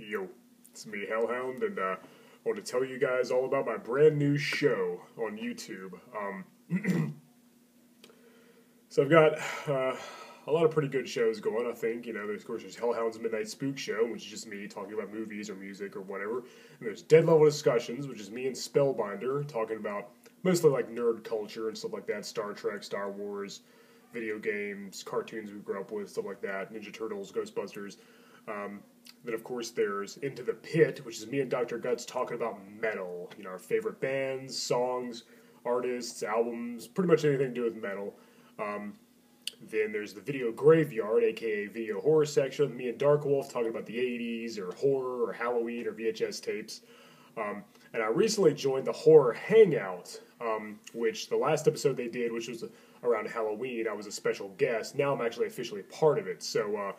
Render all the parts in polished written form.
Yo, it's me, Hellhound, and I want to tell you guys all about my brand new show on YouTube. So I've got a lot of pretty good shows going, I think. You know, there's, of course, there's Hellhound's Midnight Spook Show, which is just me talking about movies or music or whatever. And there's Dead Level Discussions, which is me and Spellbinder talking about mostly, like, nerd culture and stuff like that. Star Trek, Star Wars, video games, cartoons we grew up with, stuff like that. Ninja Turtles, Ghostbusters. Then, of course, there's Into the Pit, which is me and Dr. Guts talking about metal. You know, our favorite bands, songs, artists, albums, pretty much anything to do with metal. Then there's the Video Graveyard, a.k.a. Video Horror Section, me and Dark Wolf talking about the 80s, or horror, or Halloween, or VHS tapes. And I recently joined the Horror Hangout, which the last episode they did, which was around Halloween, I was a special guest. Now I'm actually officially part of it, so...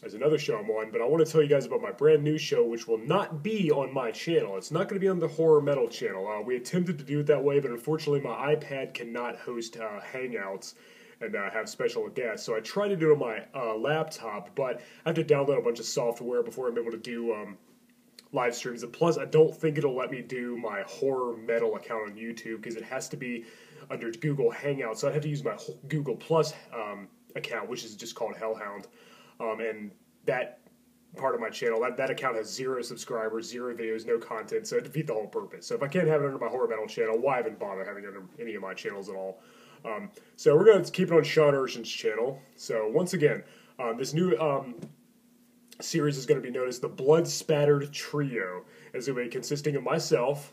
There's another show I'm on, but I want to tell you guys about my brand new show, which will not be on my channel. It's not going to be on the Horror Metal channel. We attempted to do it that way, but unfortunately my iPad cannot host Hangouts and have special guests. So I tried to do it on my laptop, but I have to download a bunch of software before I'm able to do live streams. And plus, I don't think it'll let me do my Horror Metal account on YouTube because it has to be under Google Hangouts. So I'd have to use my Google Plus account, which is just called Hellhound. And that part of my channel, that account has 0 subscribers, 0 videos, no content, so it defeats the whole purpose. So if I can't have it under my Horror Metal channel, why even bother having it under any of my channels at all? So we're going to keep it on Sean Erschen's channel. So once again, this new series is going to be known as the Blood Spattered Trio. It's going to be consisting of myself,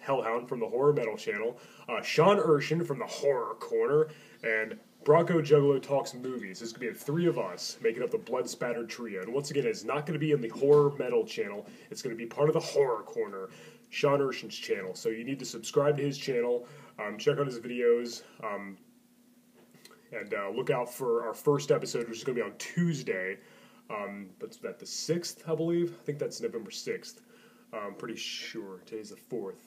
Hellhound from the Horror Metal channel, Sean Erschen from the Horror Corner, and... Bronco Juggalo Talks Movies. This is going to be the 3 of us making up the Blood Spattered Trio. And once again, it's not going to be in the Horror Metal channel. It's going to be part of the Horror Corner, Sean Erschen's channel. So you need to subscribe to his channel, check out his videos, and look out for our first episode, which is going to be on Tuesday. That's the 6th, I believe. I think that's November 6th. I'm pretty sure. Today's the 4th,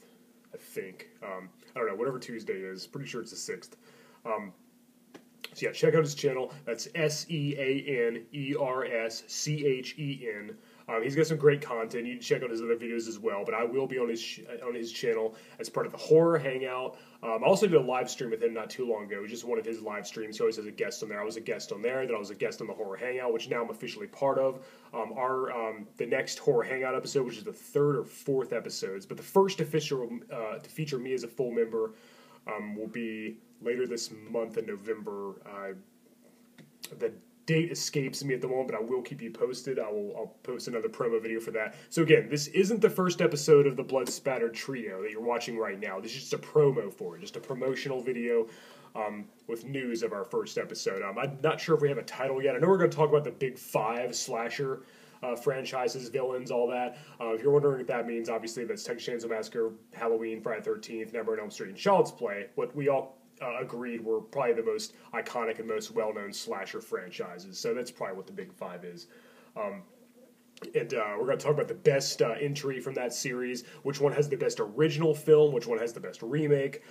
I think. I don't know. Whatever Tuesday is. Pretty sure it's the 6th. So yeah, check out his channel. That's SEANERSCHEN. He's got some great content. You can check out his other videos as well. But I will be on his channel as part of the Horror Hangout. I also did a live stream with him not too long ago. It was just one of his live streams. He always has a guest on there. I was a guest on there. Then I was a guest on the Horror Hangout, which now I'm officially part of. The next Horror Hangout episode, which is the 3rd or 4th episodes, but the first official to feature me as a full member will be later this month in November. The date escapes me at the moment, but I will keep you posted. I'll post another promo video for that. So again, this isn't the first episode of the Blood Spattered Trio that you're watching right now. This is just a promo for it, just a promotional video with news of our first episode. I'm not sure if we have a title yet. I know we're going to talk about the Big 5 slasher franchises, villains, all that. If you're wondering what that means, obviously that's Texas Chainsaw Massacre, Halloween, Friday the 13th, Nightmare on Elm Street, and Child's Play. What we all agreed were probably the most iconic and most well-known slasher franchises. So that's probably what the Big 5 is. We're going to talk about the best entry from that series, which one has the best original film, which one has the best remake,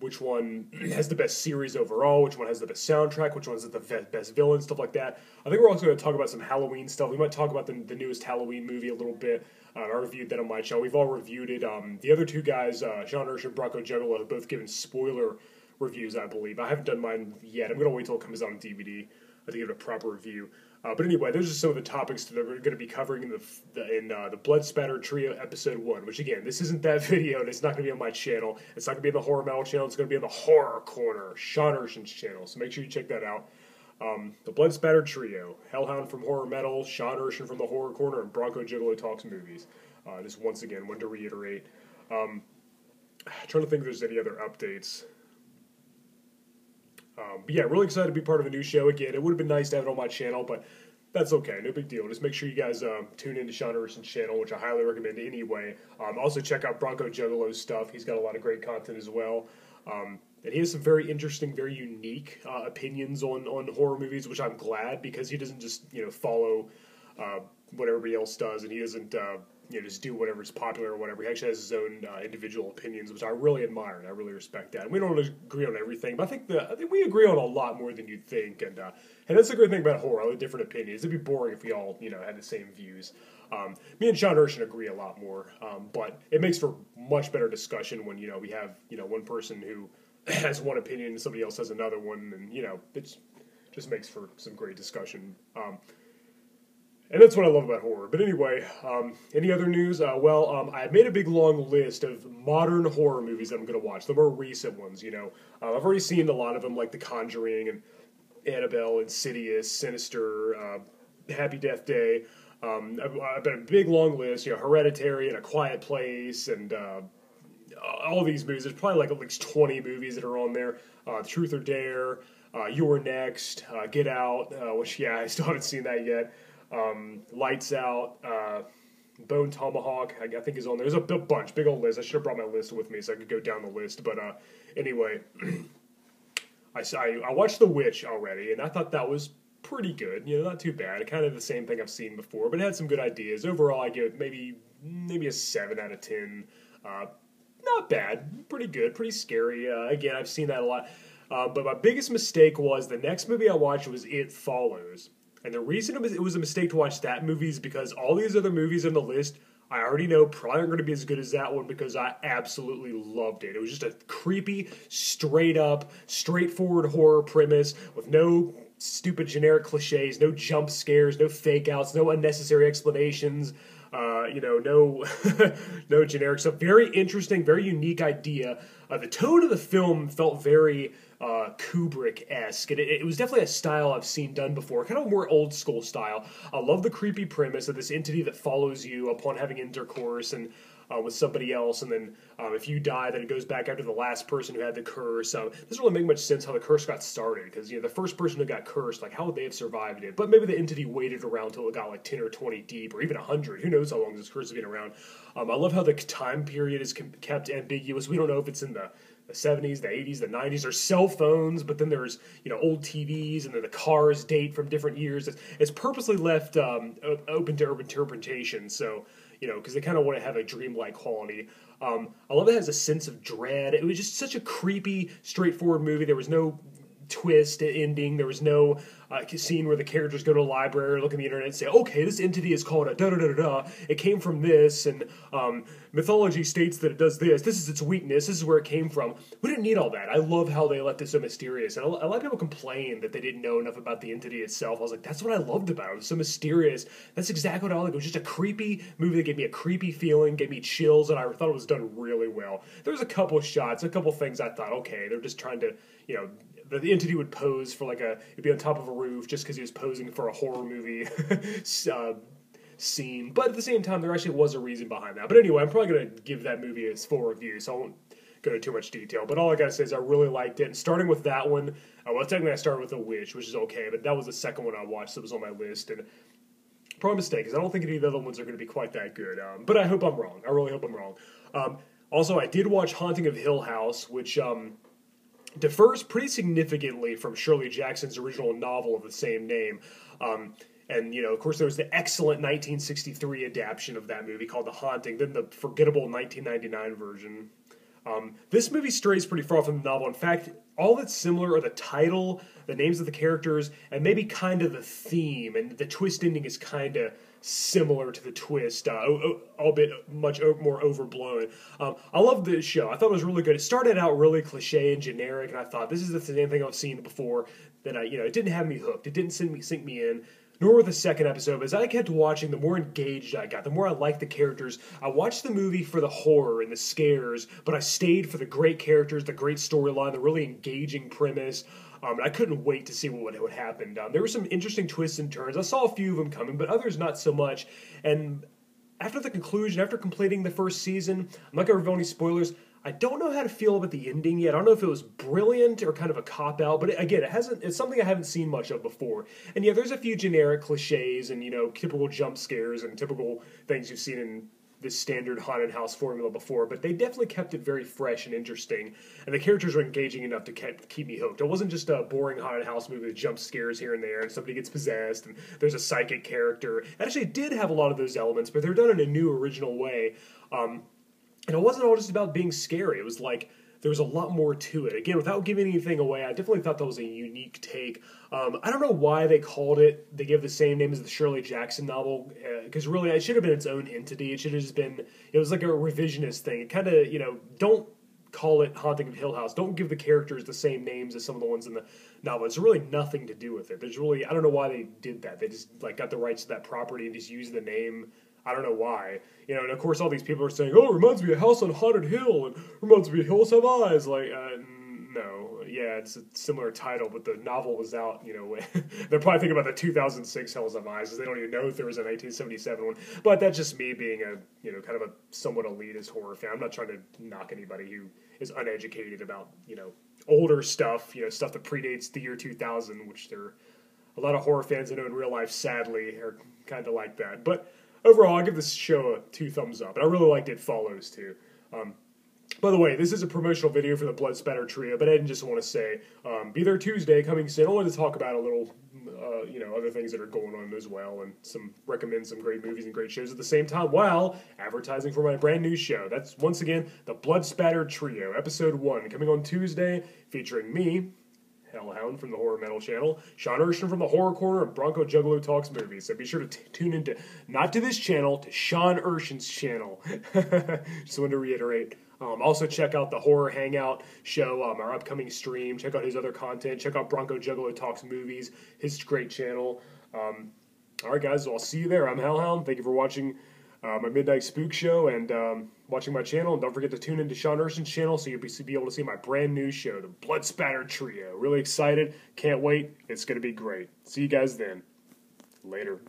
which one has the best series overall, which one has the best soundtrack, which one has the best villain, stuff like that. I think we're also going to talk about some Halloween stuff. We might talk about the newest Halloween movie a little bit. I reviewed that on my channel. We've all reviewed it. The other two guys, Sean Erschen and Bronco Juggalo, have both given spoiler reviews, I believe. I haven't done mine yet. I'm going to wait till it comes out on DVD to give it a proper review. But anyway, those are some of the topics that we're going to be covering in the Blood Spatter Trio Episode 1, which, again, this isn't that video, and it's not going to be on my channel. It's not going to be on the Horror Metal channel. It's going to be on the Horror Corner, Sean Erschen's channel, so make sure you check that out. The Blood Spatter Trio, Hellhound from Horror Metal, Sean Erschen from the Horror Corner, and Bronco Juggalo Talks Movies. Just once again, wanted to reiterate. I'm trying to think if there's any other updates. But yeah, really excited to be part of a new show again. It would have been nice to have it on my channel, but that's okay. No big deal. Just make sure you guys tune into Sean Erschen's channel, which I highly recommend anyway. Also check out Bronco Juggalo's stuff. He's got a lot of great content as well. And he has some very interesting, very unique opinions on horror movies, which I'm glad because he doesn't just, you know, follow what everybody else does, and he doesn't... you know, just do whatever's popular or whatever. He actually has his own individual opinions, which I really admire, and I really respect that. And we don't really agree on everything, but I think we agree on a lot more than you'd think. And that's the great thing about horror, all the different opinions. It'd be boring if we all, you know, had the same views. Me and Sean Erschen agree a lot more, but it makes for much better discussion when, you know, we have, you know, one person who has one opinion and somebody else has another one, and, you know, it just makes for some great discussion. And that's what I love about horror. But anyway, any other news? I made a big long list of modern horror movies that I'm going to watch, the more recent ones, you know. I've already seen a lot of them, like The Conjuring, and Annabelle, Insidious, Sinister, Happy Death Day. I've been a big long list, you know, Hereditary and A Quiet Place, and all these movies. There's probably like at least 20 movies that are on there. Truth or Dare, You're Next, Get Out, which, yeah, I still haven't seen that yet. Lights Out, Bone Tomahawk, I think is on there. There's a bunch, big old list. I should have brought my list with me so I could go down the list. But anyway, I watched The Witch already, and I thought that was pretty good. You know, not too bad. Kind of the same thing I've seen before, but it had some good ideas. Overall, I give it maybe a 7 out of 10. Not bad. Pretty good. Pretty scary. Again, I've seen that a lot. But my biggest mistake was the next movie I watched was It Follows. And the reason it was a mistake to watch that movie is because all these other movies on the list, I already know probably aren't going to be as good as that one, because I absolutely loved it. It was just a creepy, straight-up, straightforward horror premise with no stupid generic cliches, no jump scares, no fake-outs, no unnecessary explanations, you know, no no generic stuff. Very interesting, very unique idea. The tone of the film felt very Kubrick-esque, and it was definitely a style I've seen done before, kind of more old-school style. I love the creepy premise of this entity that follows you upon having intercourse and with somebody else, and then if you die, then it goes back after the last person who had the curse. It doesn't really make much sense how the curse got started, because, you know, the first person who got cursed, like, how would they have survived it? But maybe the entity waited around until it got like 10 or 20 deep, or even 100. Who knows how long this curse has been around. I love how the time period is kept ambiguous. We don't know if it's in the 70s, the 80s, the 90s. There's cell phones, but then there's, you know, old TVs, and then the cars date from different years. It's purposely left open to interpretation, so, you know, because they kind of want to have a dreamlike quality. I love it has a sense of dread. It was just such a creepy, straightforward movie. There was no twist ending. There was no scene where the characters go to a library or look at the internet and say, okay, this entity is called a da-da-da-da-da. It came from this, and mythology states that it does this. This is its weakness. This is where it came from. We didn't need all that. I love how they left it so mysterious. And a lot of people complain that they didn't know enough about the entity itself. I was like, that's what I loved about it. It was so mysterious. That's exactly what I liked. It was just a creepy movie that gave me a creepy feeling, gave me chills, and I thought it was done really well. There was a couple shots, a couple things I thought, okay, they're just trying to, you know, the entity would pose for like it'd be on top of a roof just because he was posing for a horror movie scene. But at the same time, there actually was a reason behind that. But anyway, I'm probably going to give that movie its full review, so I won't go into too much detail. But all I got to say is I really liked it. And starting with that one, well, technically I started with The Witch, which is okay, but that was the second one I watched that was on my list. And probably a mistake, because I don't think any of the other ones are going to be quite that good. But I hope I'm wrong. I really hope I'm wrong. Also, I did watch Haunting of Hill House, which differs pretty significantly from Shirley Jackson's original novel of the same name. And, you know, of course, there was the excellent 1963 adaptation of that movie called The Haunting, then the forgettable 1999 version. This movie strays pretty far from the novel. In fact, all that's similar are the title, the names of the characters, and maybe kind of the theme, and the twist ending is kind of similar to the twist, albeit much more overblown. I love this show. I thought it was really good. It started out really cliche and generic, and I thought, this is the same thing I've seen before. Then I, you know, it didn't have me hooked. It didn't sink me in. Nor with the second episode, but as I kept watching, the more engaged I got, the more I liked the characters. I watched the movie for the horror and the scares, but I stayed for the great characters, the great storyline, the really engaging premise. And I couldn't wait to see what happened. There were some interesting twists and turns. I saw a few of them coming, but others not so much. And after the conclusion, after completing the first season, I'm not going to reveal any spoilers, I don't know how to feel about the ending yet. I don't know if it was brilliant or kind of a cop-out, but it's something I haven't seen much of before. And yeah, there's a few generic cliches and, you know, typical jump scares and typical things you've seen in the standard haunted house formula before, but they definitely kept it very fresh and interesting, and the characters were engaging enough to keep me hooked. It wasn't just a boring haunted house movie with jump scares here and there, and somebody gets possessed, and there's a psychic character. It actually did have a lot of those elements, but they're done in a new, original way, and it wasn't all just about being scary. It was like, there was a lot more to it. Again, without giving anything away, I definitely thought that was a unique take. I don't know why they called it, they gave the same name as the Shirley Jackson novel, because really it should have been its own entity. It should have just been, it was like a revisionist thing. It kind of, you know, don't call it Haunting of Hill House. Don't give the characters the same names as some of the ones in the novel. It's really nothing to do with it. There's really, I don't know why they did that. They just like got the rights to that property and just used the name. I don't know why. You know, and of course all these people are saying, oh, it reminds me of House on Haunted Hill, and reminds me of Hills Have Eyes. Like, no. Yeah, it's a similar title, but the novel was out, you know, they're probably thinking about the 2006 Hills Have Eyes, because they don't even know if there was a 1977 one. But that's just me being a, you know, kind of a somewhat elitist horror fan. I'm not trying to knock anybody who is uneducated about, you know, older stuff, you know, stuff that predates the year 2000, which there a lot of horror fans I know in real life, sadly, are kind of like that. But overall, I give this show a 2 thumbs up, and I really liked It Follows, too. By the way, this is a promotional video for the Blood Spattered Trio, but I didn't just want to say, be there Tuesday, coming soon. I wanted to talk about a little, you know, other things that are going on as well, and recommend some great movies and great shows at the same time, while advertising for my brand new show. That's, once again, the Blood Spattered Trio, Episode 1, coming on Tuesday, featuring me, Hellhound from the Horror Metal channel, Sean Erschen from the Horror Corner, and Bronco Juggalo Talks Movies. So be sure to tune in to, not to this channel, to Sean Erschen's channel. Just wanted to reiterate. Also check out the Horror Hangout show, our upcoming stream. Check out his other content. Check out Bronco Juggalo Talks Movies, his great channel. All right, guys, so I'll see you there. I'm Hellhound. Thank you for watching my Midnight Spook Show and watching my channel, and don't forget to tune into Sean Erschen's channel so you'll be able to see my brand new show, The Blood Spattered Trio. Really excited. Can't wait. It's going to be great. See you guys then. Later.